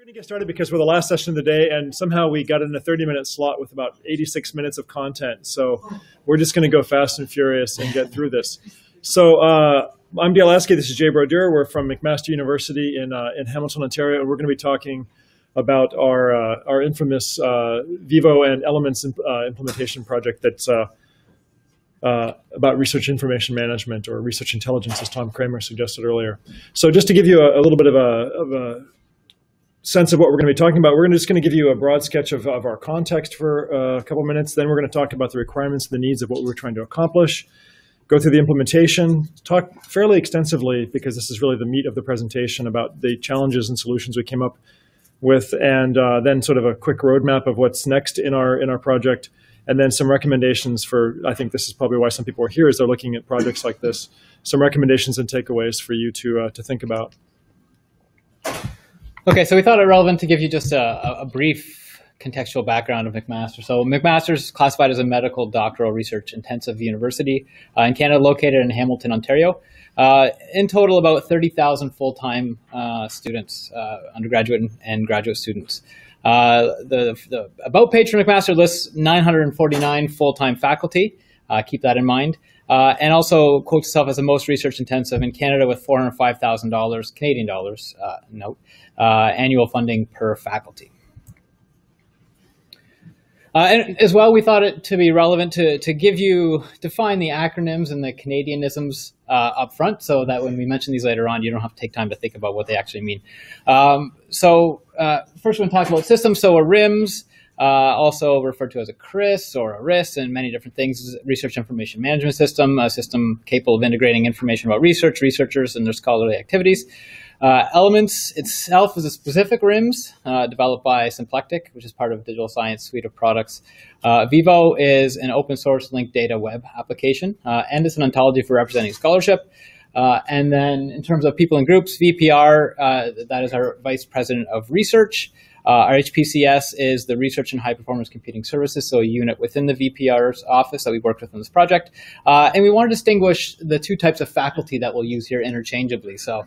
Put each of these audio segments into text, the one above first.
We're going to get started because we're the last session of the day, and somehow we got in a 30-minute slot with about 86 minutes of content. So we're just going to go fast and furious and get through this. So I'm Dale Askey. This is Jay Brodeur. We're from McMaster University in Hamilton, Ontario, and we're going to be talking about our infamous VIVO and Elements implementation project that's about research information management, or research intelligence, as Tom Kramer suggested earlier. So just to give you a little bit of a sense of what we're going to be talking about, we're just going to give you a broad sketch of our context for a couple minutes. Then we're going to talk about the requirements and the needs of what we were trying to accomplish, go through the implementation, talk fairly extensively, because this is really the meat of the presentation, about the challenges and solutions we came up with, and then sort of a quick roadmap of what's next in our project, and then some recommendations for, I think this is probably why some people are here, is they're looking at projects like this, some recommendations and takeaways for you to think about. Okay, so we thought it relevant to give you just a brief contextual background of McMaster. So McMaster is classified as a medical doctoral research intensive university in Canada, located in Hamilton, Ontario. In total, about 30,000 full-time students, undergraduate and graduate students. The About page for McMaster lists 949 full-time faculty. Keep that in mind. And also quotes itself as the most research intensive in Canada, with $405,000 Canadian dollars, annual funding per faculty. And as well, we thought it to be relevant to give you, define the acronyms and the Canadianisms up front, so that when we mention these later on, you don't have to take time to think about what they actually mean. So first we're going to talk about systems. So a RIMS, also referred to as a CRIS or a RIS, and many different things, research information management system, a system capable of integrating information about research, researchers, and their scholarly activities. Elements itself is a specific RIMS developed by Symplectic, which is part of Digital Science suite of products. VIVO is an open source linked data web application, and it's an ontology for representing scholarship. And then in terms of people and groups, VPR, that is our Vice President of Research. Our HPCS is the Research and High Performance Computing Services, so a unit within the VPR's office that we worked with in this project. And we want to distinguish the two types of faculty that we'll use here interchangeably. So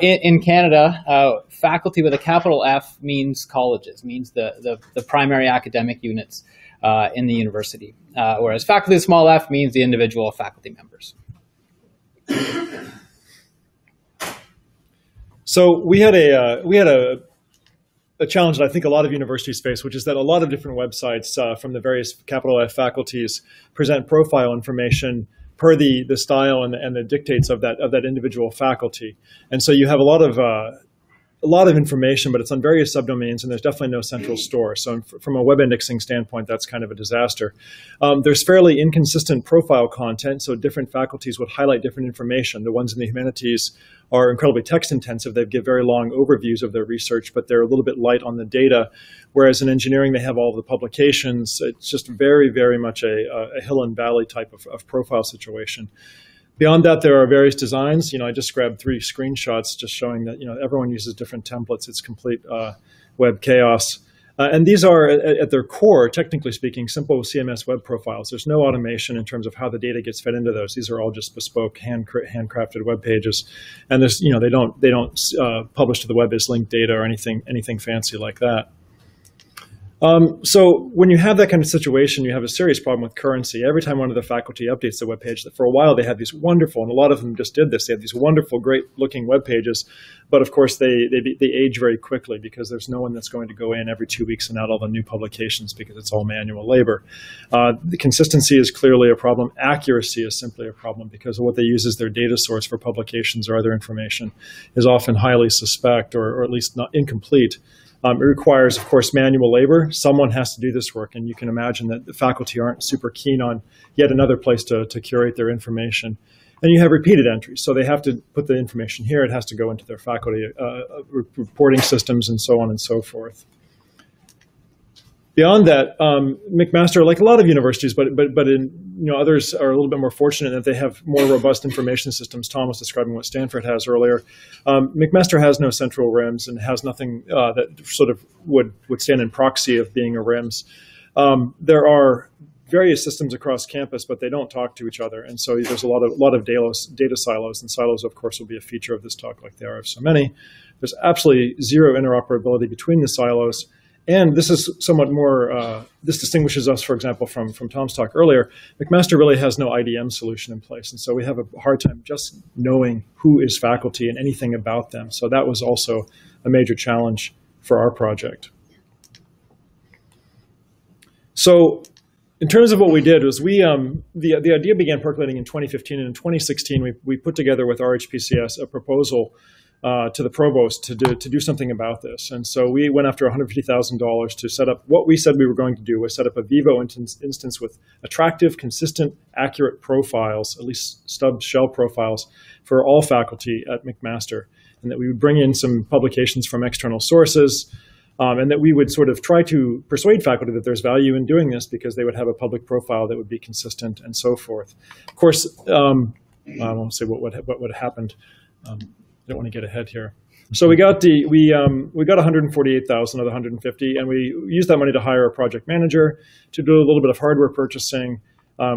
in Canada, faculty with a capital F means colleges, means the primary academic units in the university, whereas faculty with small f means the individual faculty members. So we had a challenge that I think a lot of universities face, which is that a lot of different websites from the various capital F faculties present profile information per the style and the dictates of that individual faculty. And so you have a lot of information, but it's on various subdomains, and there's definitely no central store. So from a web indexing standpoint, that's kind of a disaster. There's fairly inconsistent profile content, so different faculties would highlight different information. The ones in the humanities are incredibly text intensive. They give very long overviews of their research, but they're a little bit light on the data. Whereas in engineering, they have all the publications. It's just very, very much a hill and valley type of profile situation. Beyond that, there are various designs. You know, I just grabbed 3 screenshots just showing that, you know, everyone uses different templates. It's complete web chaos. And these are, at their core, technically speaking, simple CMS web profiles. There's no automation in terms of how the data gets fed into those. These are all just bespoke, handcrafted web pages, and there's, you know, they don't publish to the web as linked data or anything fancy like that. So when you have that kind of situation, you have a serious problem with currency. Every time one of the faculty updates the web page, for a while they had these wonderful, and a lot of them just did this, they had these wonderful, great-looking web pages, but of course they age very quickly, because there's no one that's going to go in every 2 weeks and out all the new publications, because it's all manual labor. The consistency is clearly a problem. Accuracy is simply a problem, because what they use as their data source for publications or other information is often highly suspect, or at least not incomplete. It requires, of course, manual labor. Someone has to do this work, and you can imagine that the faculty aren't super keen on yet another place to curate their information. And you have repeated entries, so they have to put the information here. It has to go into their faculty reporting systems, and so on and so forth. Beyond that, McMaster, like a lot of universities, but others are a little bit more fortunate that they have more robust information systems. Tom was describing what Stanford has earlier. McMaster has no central RIMS and has nothing that sort of would stand in proxy of being a RIMS. There are various systems across campus, but they don't talk to each other. And so there's a lot of data silos, and silos, of course, will be a feature of this talk, like there are so many. There's absolutely zero interoperability between the silos. And this is somewhat more, this distinguishes us, for example, from Tom's talk earlier. McMaster really has no IDM solution in place. And so we have a hard time just knowing who is faculty and anything about them. So that was also a major challenge for our project. So in terms of what we did was we, the idea began percolating in 2015, and in 2016, we put together with RHPCS a proposal to the provost to do something about this. And so we went after $150,000 to set up what we said we were going to do, was set up a VIVO instance with attractive, consistent, accurate profiles, at least stub shell profiles, for all faculty at McMaster, and that we would bring in some publications from external sources, and that we would sort of try to persuade faculty that there's value in doing this because they would have a public profile that would be consistent and so forth. Of course, I won't say what happened. I don't want to get ahead here. So we got we got 148,000 of the 150, and we used that money to hire a project manager to do a little bit of hardware purchasing.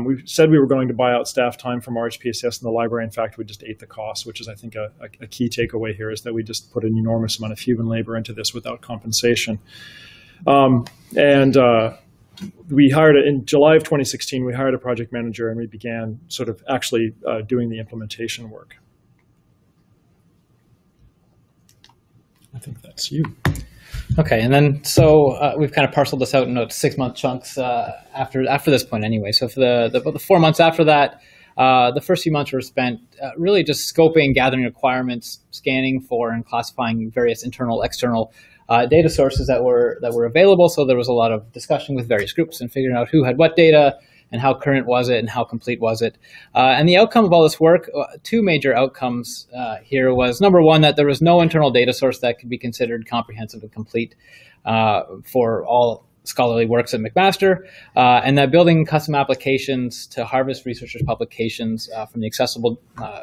We said we were going to buy out staff time from RHPCS in the library. In fact, we just ate the cost, which is, I think, a key takeaway here, is that we just put an enormous amount of human labor into this without compensation. We hired, in July of 2016, we hired a project manager, and we began sort of actually doing the implementation work. I think that's you. Okay, and then so we've kind of parceled this out into 6-month chunks after this point anyway. So for the 4 months after that, the first few months were spent really just scoping, gathering requirements, scanning for and classifying various internal, external data sources that were available. So there was a lot of discussion with various groups and figuring out who had what data and how current was it and how complete was it. And the outcome of all this work, two major outcomes here was, number one, that there was no internal data source that could be considered comprehensive and complete for all scholarly works at McMaster, and that building custom applications to harvest researchers' publications from the accessible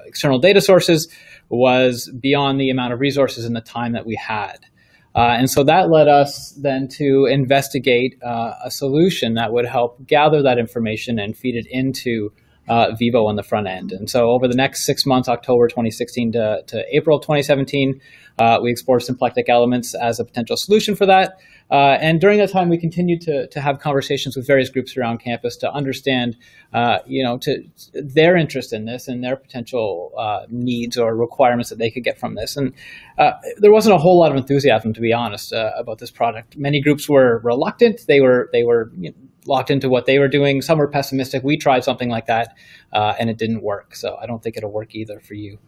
external data sources was beyond the amount of resources and the time that we had. And so that led us then to investigate a solution that would help gather that information and feed it into VIVO on the front end. And so over the next 6 months, October 2016 to April 2017, we explored Symplectic Elements as a potential solution for that. And during that time, we continued to have conversations with various groups around campus to understand, you know, their interest in this and their potential needs or requirements that they could get from this. And there wasn't a whole lot of enthusiasm, to be honest, about this product. Many groups were reluctant. They were you know, locked into what they were doing. Some were pessimistic. We tried something like that, and it didn't work. So I don't think it'll work either for you.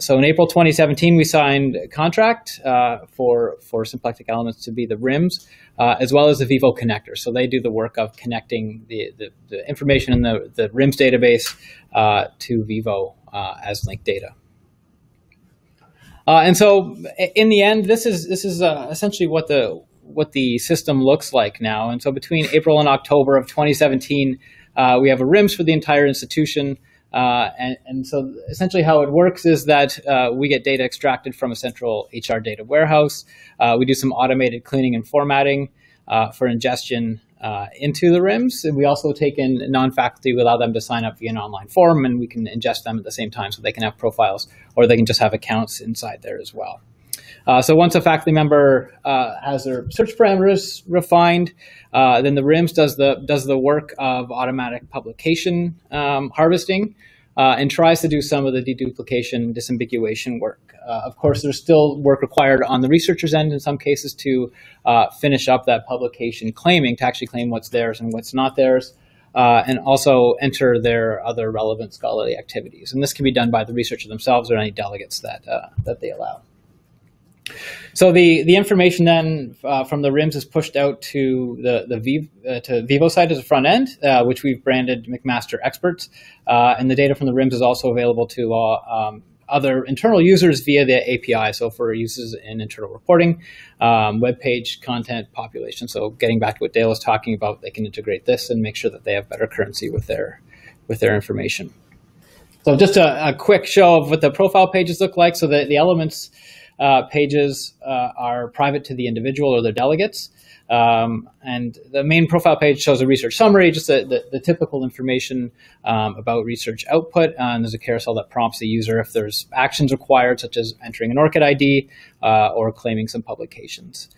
So in April 2017, we signed a contract for Symplectic Elements to be the RIMS, as well as the VIVO connector. So they do the work of connecting the information in the RIMS database to VIVO as linked data. And so in the end, this is essentially what the system looks like now. And so between April and October of 2017, we have a RIMS for the entire institution. And so essentially how it works is that we get data extracted from a central HR data warehouse. We do some automated cleaning and formatting for ingestion into the RIMS. And we also take in non-faculty. We allow them to sign up via an online form, and we can ingest them at the same time, so they can have profiles, or they can just have accounts inside there as well. So once a faculty member has their search parameters refined, then the RIMS does the work of automatic publication harvesting and tries to do some of the deduplication, disambiguation work. Of course, there's still work required on the researcher's end in some cases to finish up that publication claiming, to actually claim what's theirs and what's not theirs. And also enter their other relevant scholarly activities. And this can be done by the researcher themselves or any delegates that they allow. So the information then from the RIMS is pushed out to the VIVO side as a front end, which we've branded McMaster Experts. And the data from the RIMS is also available to other internal users via the API. So for uses in internal reporting, web page content population. So getting back to what Dale was talking about, they can integrate this and make sure that they have better currency with their information. So just a quick show of what the profile pages look like. So the elements pages are private to the individual or their delegates. And the main profile page shows a research summary, just the typical information about research output. And there's a carousel that prompts the user if there's actions required, such as entering an ORCID ID or claiming some publications.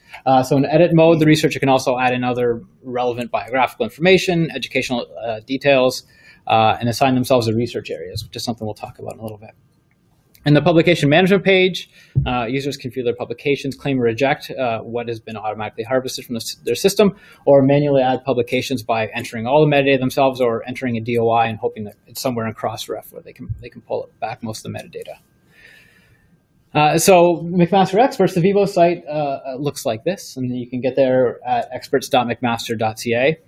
So in edit mode, the researcher can also add in other relevant biographical information, educational details, and assign themselves to research areas, which is something we'll talk about in a little bit. In the publication management page, users can view their publications, claim or reject what has been automatically harvested from their system, or manually add publications by entering all the metadata themselves or entering a DOI and hoping that it's somewhere in Crossref where they can pull it back most of the metadata. So McMaster Experts, the VIVO site looks like this, and you can get there at experts.mcmaster.ca.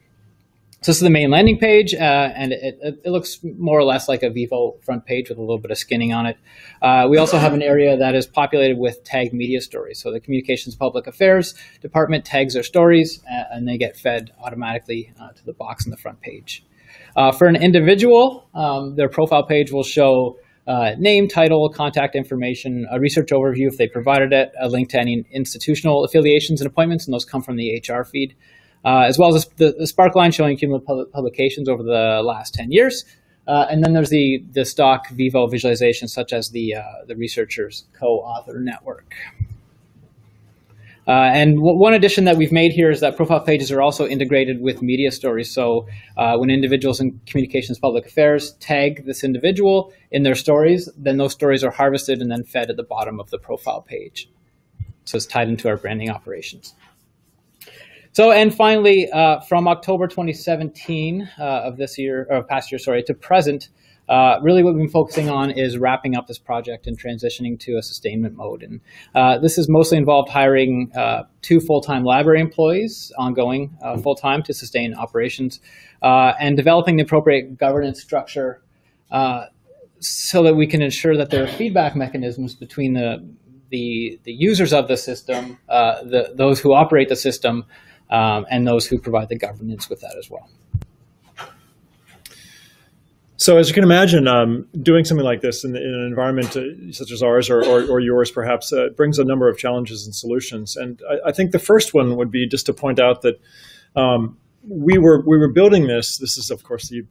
So this is the main landing page, and it looks more or less like a VIVO front page with a little bit of skinning on it. We also have an area that is populated with tagged media stories. So the Communications Public Affairs Department tags their stories, and they get fed automatically to the box on the front page. For an individual, their profile page will show name, title, contact information, a research overview if they provided it, a link to any institutional affiliations and appointments, and those come from the HR feed. As well as the spark line showing cumulative publications over the last 10 years. And then there's the stock VIVO visualization, such as the researcher's co-author network. And one addition that we've made here is that profile pages are also integrated with media stories. So when individuals in communications public affairs tag this individual in their stories, then those stories are harvested and then fed at the bottom of the profile page. So it's tied into our branding operations. So, and finally, from October 2017 of this year, or past year, sorry, to present, really what we've been focusing on is wrapping up this project and transitioning to a sustainment mode. And this has mostly involved hiring 2 full-time library employees, ongoing full-time, to sustain operations, and developing the appropriate governance structure so that we can ensure that there are feedback mechanisms between the users of the system, those who operate the system, and those who provide the governance with that as well. So as you can imagine, doing something like this in an environment such as ours or yours perhaps brings a number of challenges and solutions. And I think the first one would be just to point out that we were building this. This is, of course, the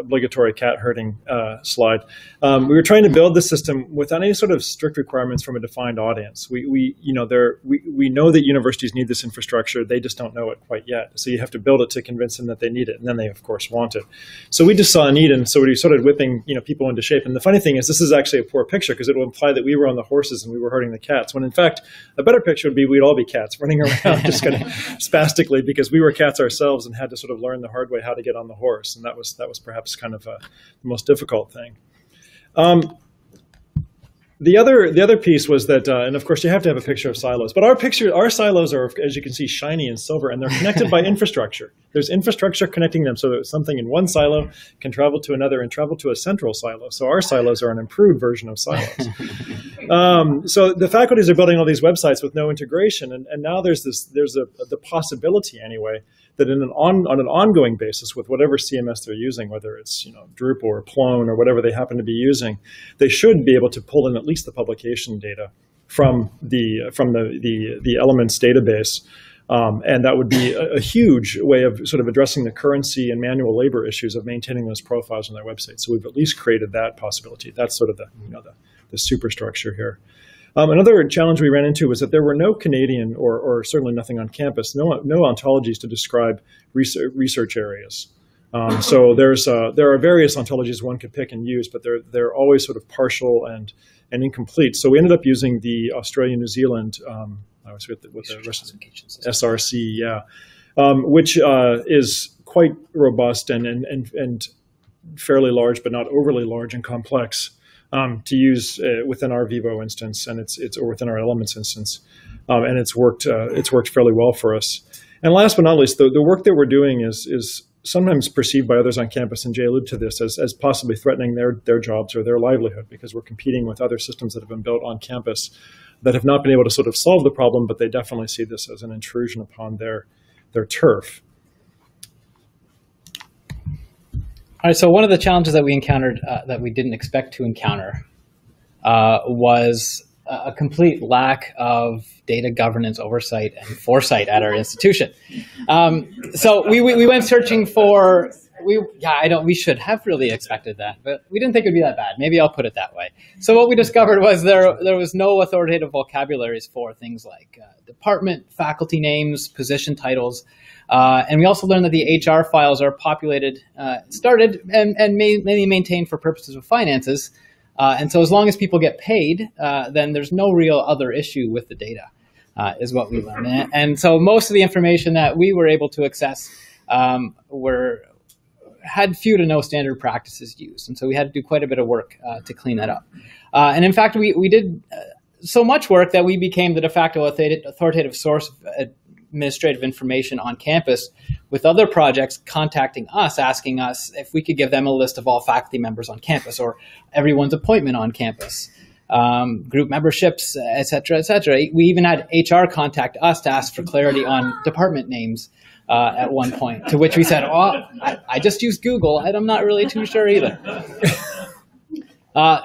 obligatory cat herding slide. We were trying to build the system without any sort of strict requirements from a defined audience. We know that universities need this infrastructure. They just don't know it quite yet. So you have to build it to convince them that they need it, and then they, of course, want it. So we just saw a need, and so we started whipping people into shape. And the funny thing is, this is actually a poor picture because it will imply that we were on the horses and we were herding the cats. When in fact, a better picture would be we'd all be cats running around just kind of spastically because we were cats ourselves. And had to sort of learn the hard way how to get on the horse, and that was perhaps kind of the most difficult thing. The other piece was that, and of course you have to have a picture of silos, but our silos are, as you can see, shiny and silver, and they're connected by infrastructure. There's infrastructure connecting them so that something in one silo can travel to another and travel to a central silo. So our silos are an improved version of silos. So the faculties are building all these websites with no integration, and now there's the possibility anyway that on an ongoing basis with whatever CMS they're using, whether it's Drupal or Plone or whatever they happen to be using, they should be able to pull in at least the publication data from the Elements database, and that would be a huge way of sort of addressing the currency and manual labor issues of maintaining those profiles on their website. So we've at least created that possibility. That's sort of the superstructure here. Another challenge we ran into was that there were no Canadian, or certainly nothing on campus, no ontologies to describe research areas. So there are various ontologies one could pick and use, but they're always sort of partial and incomplete. So we ended up using the Australian-New Zealand, I was with the SRC, yeah, which is quite robust and fairly large, but not overly large and complex. To use within our VIVO instance, and or within our Elements instance, and it's worked fairly well for us. And last but not least, the work that we're doing is sometimes perceived by others on campus, and Jay alluded to this, as possibly threatening their jobs or their livelihood, because we're competing with other systems that have been built on campus that have not been able to sort of solve the problem, but they definitely see this as an intrusion upon their turf. All right, so one of the challenges that we encountered that we didn't expect to encounter was a complete lack of data governance oversight and foresight at our institution. So we went searching for, we should have really expected that, but we didn't think it'd be that bad. Maybe I'll put it that way. So what we discovered was there was no authoritative vocabularies for things like department, faculty names, position titles. And we also learned that the HR files are populated, started and mainly maintained for purposes of finances. And so as long as people get paid, then there's no real other issue with the data, is what we learned. And so most of the information that we were able to access had few to no standard practices used. And so we had to do quite a bit of work to clean that up. And in fact, we did so much work that we became the de facto authoritative source of administrative information on campus, with other projects contacting us, asking us if we could give them a list of all faculty members on campus or everyone's appointment on campus, group memberships, et cetera, et cetera. We even had HR contact us to ask for clarity on department names at one point, to which we said, oh, I just used Google, and I'm not really too sure either.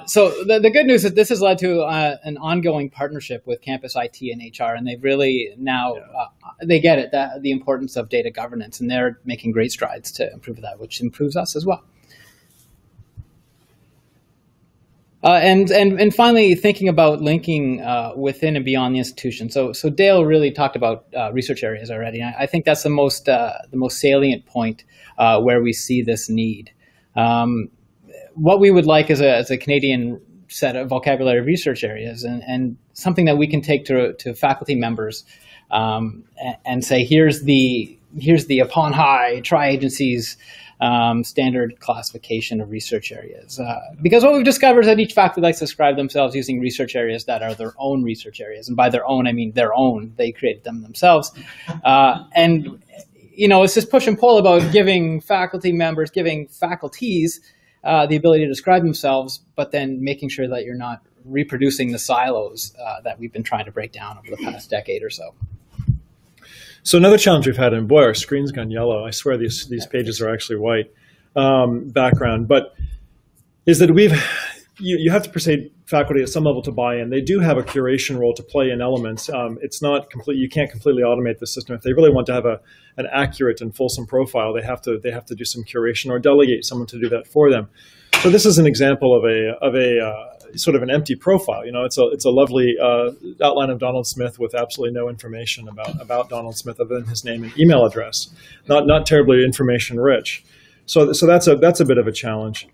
So the good news is this has led to an ongoing partnership with campus IT and HR, and they've really now, they get it, the importance of data governance, and they're making great strides to improve that, which improves us as well. And finally, thinking about linking within and beyond the institution. So Dale really talked about research areas already, and I think that's the most salient point where we see this need. What we would like is a Canadian set of vocabulary research areas, and something that we can take to faculty members and say, here's the upon high tri-agencies standard classification of research areas. Because what we've discovered is that each faculty likes to describe themselves using research areas that are their own research areas. And by their own, I mean their own. They created them themselves. And you know, it's this push and pull about giving faculty members, giving faculties the ability to describe themselves, but then making sure that you're not reproducing the silos that we've been trying to break down over the past decade or so. So another challenge we've had, and boy, our screen's gone yellow. I swear these pages are actually white background, but is that you have to persuade faculty at some level to buy in. They do have a curation role to play in Elements. It's not complete. You can't completely automate the system. If they really want to have an accurate and fulsome profile, they have to do some curation or delegate someone to do that for them. So this is an example of sort of an empty profile. You know, it's a lovely outline of Donald Smith with absolutely no information about Donald Smith other than his name and email address. Not terribly information rich. So that's a bit of a challenge.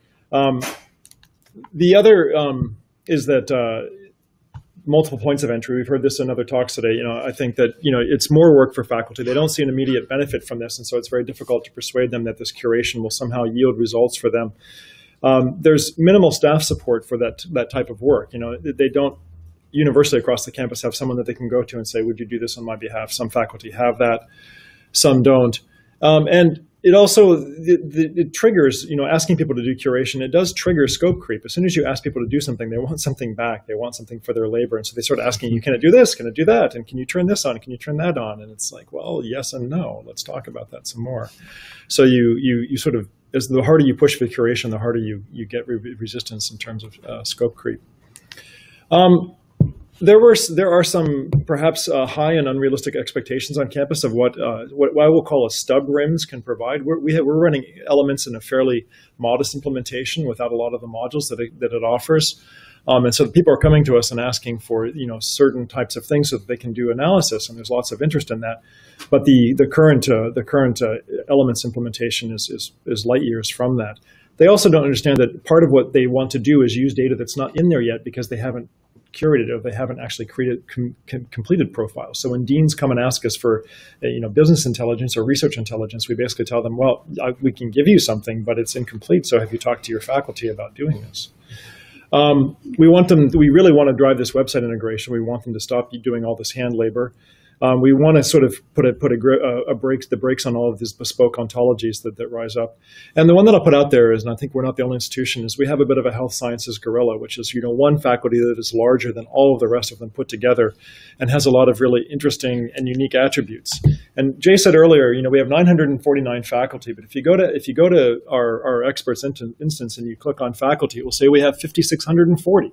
The other is that multiple points of entry. We've heard this in other talks today. You know, I think that it's more work for faculty. They don't see an immediate benefit from this, and so it's very difficult to persuade them that this curation will somehow yield results for them. There's minimal staff support for that type of work. You know, they don't universally across the campus have someone that they can go to and say, would you do this on my behalf? Some faculty have that, some don't. And it also, it triggers, asking people to do curation, it does trigger scope creep. As soon as you ask people to do something, they want something back. They want something for their labor. And so they start asking you, can it do this? Can it do that? And can you turn this on? Can you turn that on? And it's like, well, yes and no. Let's talk about that some more. So you sort of, as the harder you push for curation, the harder you get resistance in terms of scope creep. There are some perhaps high and unrealistic expectations on campus of what I will call a stub RIMS can provide. We're running Elements in a fairly modest implementation without a lot of the modules that it offers. And so people are coming to us and asking for certain types of things so that they can do analysis, and there's lots of interest in that. But the current Elements implementation is light years from that. They also don't understand that part of what they want to do is use data that's not in there yet because they haven't curated or they haven't actually created completed profiles. So when deans come and ask us for business intelligence or research intelligence, we basically tell them, well, we can give you something, but it's incomplete. So have you talked to your faculty about doing this? We really want to drive this website integration. We want them to stop doing all this hand labor. We want to sort of put the brakes on all of these bespoke ontologies that rise up. And the one that I'll put out there is, and I think we're not the only institution, is we have a bit of a health sciences gorilla, which is one faculty that is larger than all of the rest of them put together, and has a lot of really interesting and unique attributes. And Jay said earlier, we have 949 faculty, but if you go to our experts instance and you click on faculty, it will say we have 5,640.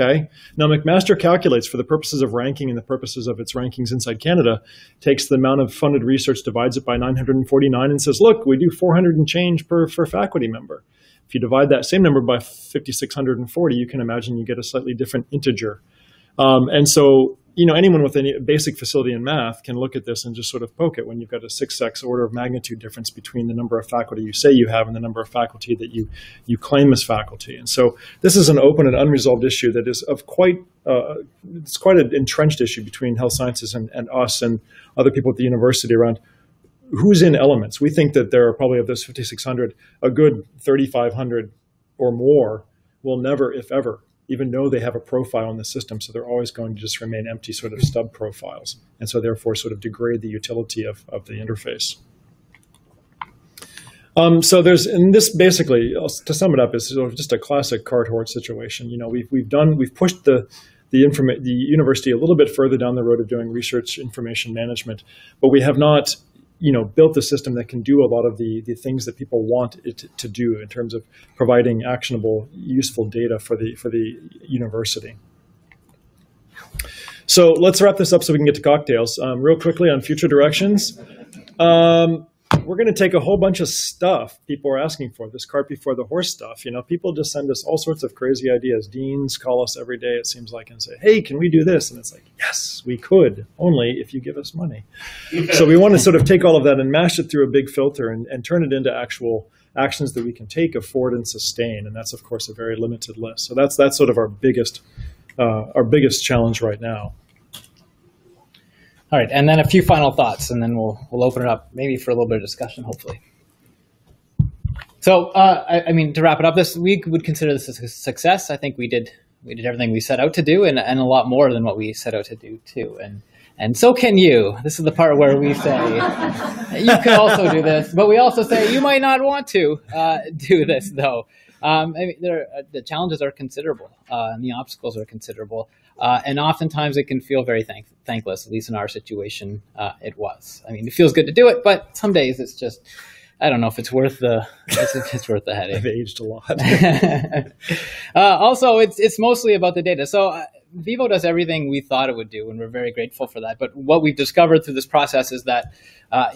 Okay. Now, McMaster calculates, for the purposes of ranking and the purposes of its rankings inside Canada, takes the amount of funded research, divides it by 949, and says, look, we do 400 and change per faculty member. If you divide that same number by 5,640, you can imagine you get a slightly different integer. And so, you know, anyone with any basic facility in math can look at this and just sort of poke it when you've got a 6x order of magnitude difference between the number of faculty you say you have and the number of faculty that you claim as faculty. And so this is an open and unresolved issue that is of quite, it's quite an entrenched issue between health sciences and us and other people at the university around who's in Elements. We think that there are probably, of those 5,600, a good 3,500 or more will never, if ever, even though they have a profile in the system. So they're always going to just remain empty sort of stub profiles. And so therefore sort of degrade the utility of the interface. So there's, and this basically, to sum it up, is sort of just a classic cart hoard situation. You know, we've pushed the university a little bit further down the road of doing research information management, but we have not, you know, built a system that can do a lot of the things that people want it to do in terms of providing actionable, useful data for the university. So let's wrap this up so we can get to cocktails. Real quickly on future directions. We're going to take a whole bunch of stuff people are asking for, this cart before the horse stuff. You know, people just send us all sorts of crazy ideas. Deans call us every day, it seems like, and say, hey, can we do this? And it's like, yes, we could, only if you give us money. So we want to sort of take all of that and mash it through a big filter and turn it into actual actions that we can take, afford, and sustain. And that's, of course, a very limited list. So that's sort of our biggest challenge right now. All right, and then a few final thoughts, and then we'll open it up maybe for a little bit of discussion, hopefully. So, I mean, to wrap it up, this we would consider this a success. I think we did everything we set out to do, and a lot more than what we set out to do too. And so can you. This is the part where we say you can also do this, but we also say you might not want to do this though. I mean, the challenges are considerable, and the obstacles are considerable, and oftentimes it can feel very thankless, at least in our situation it was. I mean, it feels good to do it, but some days it's just, I don't know if it's worth the, it's worth the headache. I've aged a lot. Also, it's mostly about the data. So VIVO does everything we thought it would do, and we're very grateful for that. But what we've discovered through this process is that,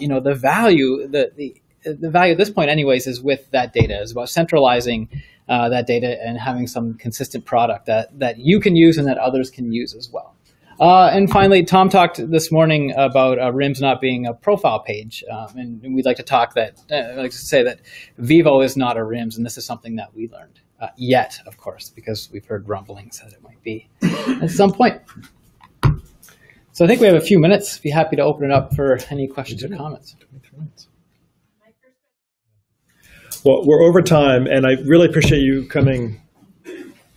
you know, the value, the value at this point anyways is with that data. It's about centralizing that data and having some consistent product that you can use and that others can use as well. And finally, Tom talked this morning about RIMS not being a profile page. And we'd like to talk that, I'd like to say that VIVO is not a RIMS, and this is something that we learned yet, of course, because we've heard rumblings that it might be at some point. So I think we have a few minutes. Be happy to open it up for any questions or comments. 23 minutes. Well, we're over time, and I really appreciate you coming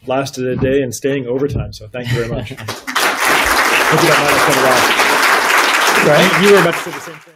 last of the day and staying overtime. So thank you very much. Hope you don't mind us coming last. Right? You were about to say the same thing.